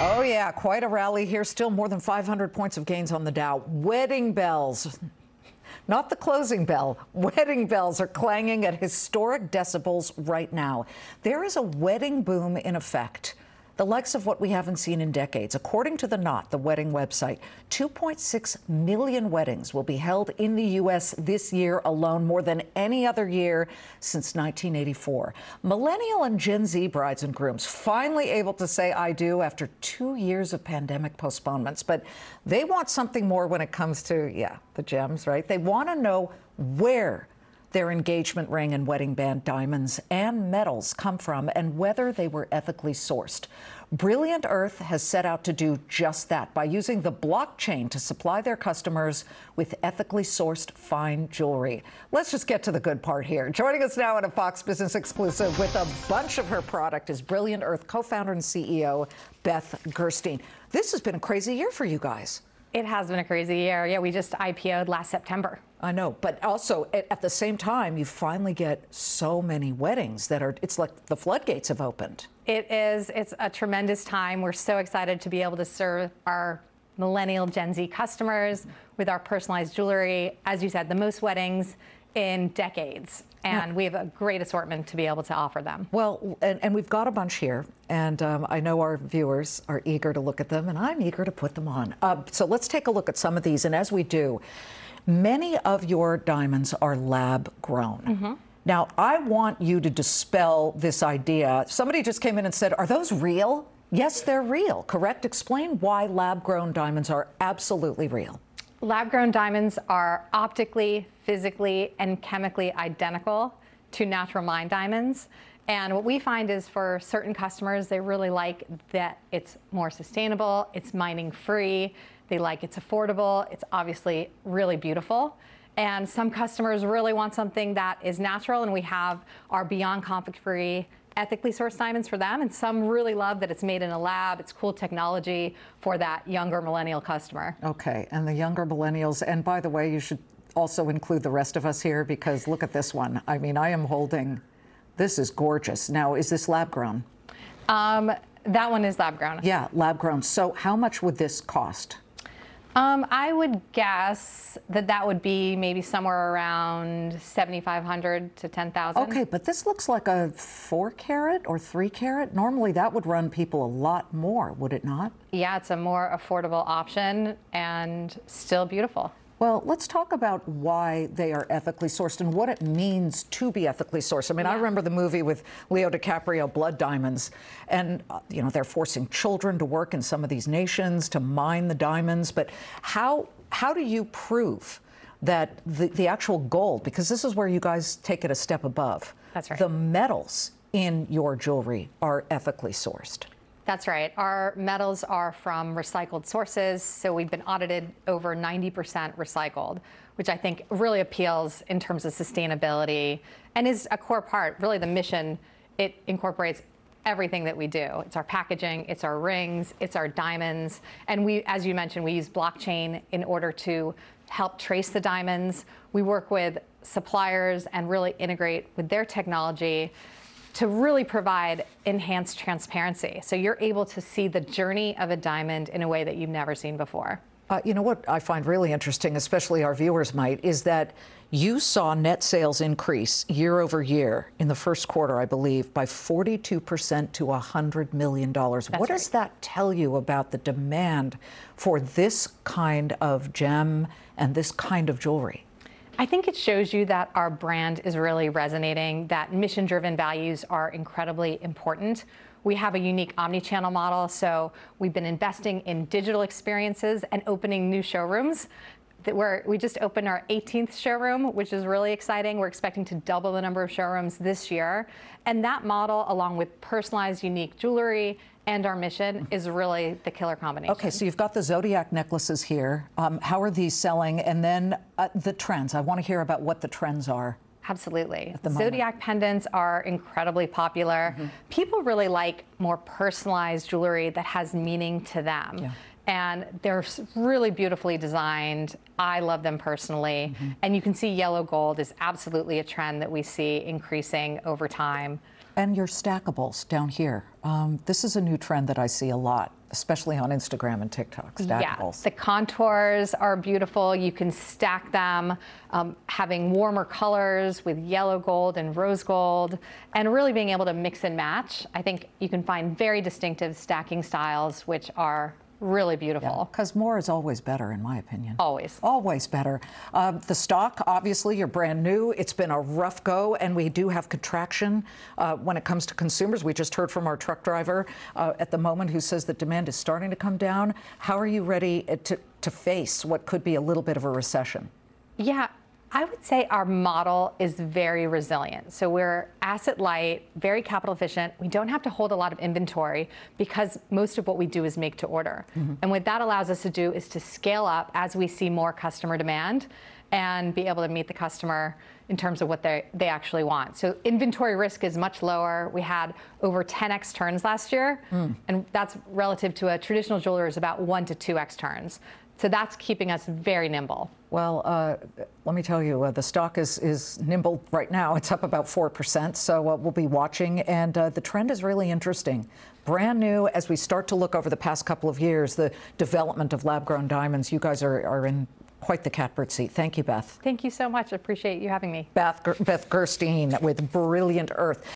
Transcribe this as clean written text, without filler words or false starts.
Oh, yeah, quite a rally here. Still more than 500 points of gains on the Dow. Wedding bells, not the closing bell. Wedding bells are clanging at historic decibels right now. There is a wedding boom in effect, the likes of what we haven't seen in decades. According to The Knot, the wedding website, 2.6 million weddings will be held in the U.S. this year alone, more than any other year since 1984. Millennial and Gen Z brides and grooms finally able to say I do after 2 years of pandemic postponements. But they want something more when it comes to, the gems, right? They want to know where their engagement ring and wedding band diamonds and metals come from and whether they were ethically sourced. Brilliant Earth has set out to do just that by using the blockchain to supply their customers with ethically sourced fine jewelry. Let's just get to the good part here. Joining us now in a Fox Business exclusive with a bunch of her product is Brilliant Earth co-founder and CEO Beth Gerstein. This has been a crazy year for you guys. It has been a crazy year. Yeah, we just IPO'd last September. I know, but also at the same time, you finally get so many weddings that are, it's like the floodgates have opened. It is. It's a tremendous time. We're so excited to be able to serve our millennial Gen Z customers with our personalized jewelry. As you said, the most weddings in decades. And we have a great assortment to be able to offer them. Well, and we've got a bunch here, and I know our viewers are eager to look at them, and I'm eager to put them on. So let's take a look at some of these, and as we do, many of your diamonds are lab-grown. Mm-hmm. Now, I want you to dispel this idea. Somebody just came in and said, are those real? Yes, they're real, correct? Explain why lab-grown diamonds are absolutely real. Lab-grown diamonds are optically, physically, and chemically identical to natural mined diamonds. And what we find is for certain customers, they really like that it's more sustainable, it's mining free, they like it's affordable, it's obviously really beautiful. And some customers really want something that is natural, and we have our Beyond Conflict-Free ethically sourced diamonds for them, and some really love that it's made in a lab. It's cool technology for that younger millennial customer. Okay, and the younger millennials, and by the way, you should also include the rest of us here, because look at this one. I mean, I am holding, this is gorgeous. Now, is this lab grown? That one is lab grown. Yeah, lab grown. So how much would this cost? I would guess that would be maybe somewhere around $7,500 to $10,000. Okay, but this looks like a 4-carat or 3-carat. Normally that would run people a lot more, would it not? Yeah, it's a more affordable option and still beautiful. Well, let's talk about why they are ethically sourced and what it means to be ethically sourced. I mean, I remember the movie with Leo DiCaprio, Blood Diamonds, and, you know, they're forcing children to work in some of these nations to mine the diamonds. But how do you prove that the actual gold, because this is where you guys take it a step above. That's right. The metals in your jewelry are ethically sourced. That's right. Our metals are from recycled sources, so we've been audited over 90% recycled, which I think really appeals in terms of sustainability and is a core part, really the mission. It incorporates everything that we do. It's our packaging, it's our rings, it's our diamonds, and we, as you mentioned, we use blockchain in order to help trace the diamonds. We work with suppliers and really integrate with their technology to really provide enhanced transparency. So you're able to see the journey of a diamond in a way that you've never seen before. You know what I find really interesting, especially our viewers might, is that you saw net sales increase year over year in the first quarter, I believe, by 42% to $100 million. That's what right. Does that tell you about the demand for this kind of gem and this kind of jewelry? I think it shows you that our brand is really resonating, that mission-driven values are incredibly important. We have a unique omni-channel model, so we've been investing in digital experiences and opening new showrooms. We just opened our 18th showroom, which is really exciting. We're expecting to double the number of showrooms this year. And that model, along with personalized, unique jewelry and our mission, is really the killer combination. Okay, so you've got the Zodiac necklaces here. How are these selling? And then the trends. I want to hear about what the trends are. Absolutely. Zodiac pendants are incredibly popular. Mm-hmm. People really like more personalized jewelry that has meaning to them. Yeah. And they're really beautifully designed. I love them personally. Mm-hmm. And you can see yellow gold is absolutely a trend that we see increasing over time. And your stackables down here. This is a new trend that I see a lot, especially on Instagram and TikTok, stackables. Yeah, the contours are beautiful. You can stack them, having warmer colors with yellow gold and rose gold, and really being able to mix and match. I think you can find very distinctive stacking styles, which are really beautiful. Because more is always better, in my opinion. Always. Always better. The stock, obviously, you're brand new. It's been a rough go, and we do have contraction when it comes to consumers. We just heard from our truck driver at the moment who says that demand is starting to come down. How are you ready to face what could be a little bit of a recession? Yeah, I would say our model is very resilient. So we're asset light, very capital efficient. We don't have to hold a lot of inventory because most of what we do is make to order. Mm-hmm. And what that allows us to do is to scale up as we see more customer demand and be able to meet the customer in terms of what they actually want. So inventory risk is much lower. We had over 10x turns last year, and that's relative to a traditional jeweler is about 1 to 2x turns. So that's keeping us very nimble. Well, let me tell you, the stock is nimble right now. It's up about 4%, so we'll be watching. And the trend is really interesting. Brand new, as we start to look over the past couple of years, the development of lab-grown diamonds, you guys are in quite the catbird seat. Thank you, Beth. Thank you so much. I appreciate you having me. Beth Gerstein with Brilliant Earth.